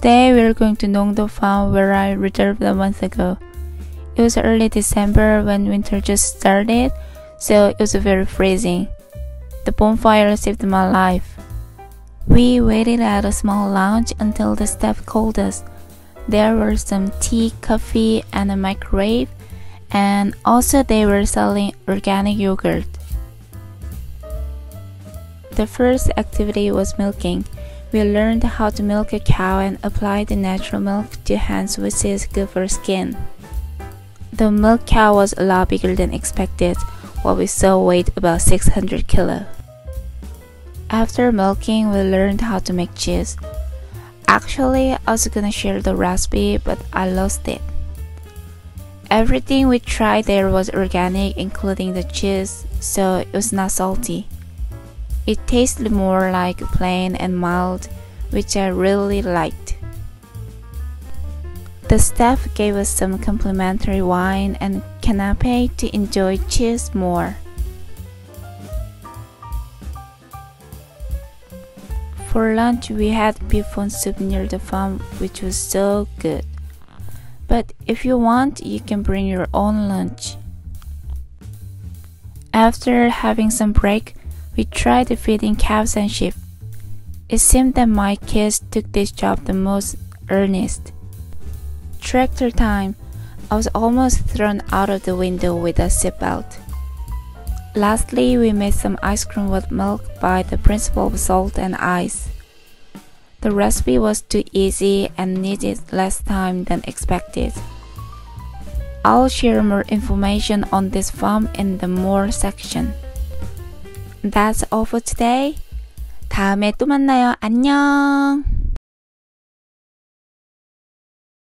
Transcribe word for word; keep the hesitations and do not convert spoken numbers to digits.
Today we are going to Nong-do Farm where I reserved a month ago. It was early December when winter just started, so it was very freezing. The bonfire saved my life. We waited at a small lounge until the staff called us. There were some tea, coffee, and a microwave, and also they were selling organic yogurt. The first activity was milking. We learned how to milk a cow and apply the natural milk to hands, which is good for skin. The milk cow was a lot bigger than expected. What we saw weighed about six hundred kilo. After milking, we learned how to make cheese. Actually, I was gonna share the recipe, but I lost it. Everything we tried there was organic, including the cheese, so it was not salty. It tasted more like plain and mild, which I really liked. The staff gave us some complimentary wine and canapé to enjoy cheese more. For lunch, we had beef fond soup near the farm, which was so good. But if you want, you can bring your own lunch. After having some break, we tried feeding calves and sheep. It seemed that my kids took this job the most earnest. Tractor time. I was almost thrown out of the window with a seatbelt. Lastly, we made some ice cream with milk by the principle of salt and ice. The recipe was too easy and needed less time than expected. I'll share more information on this farm in the more section. That's all for today. 다음에 또 만나요. 안녕!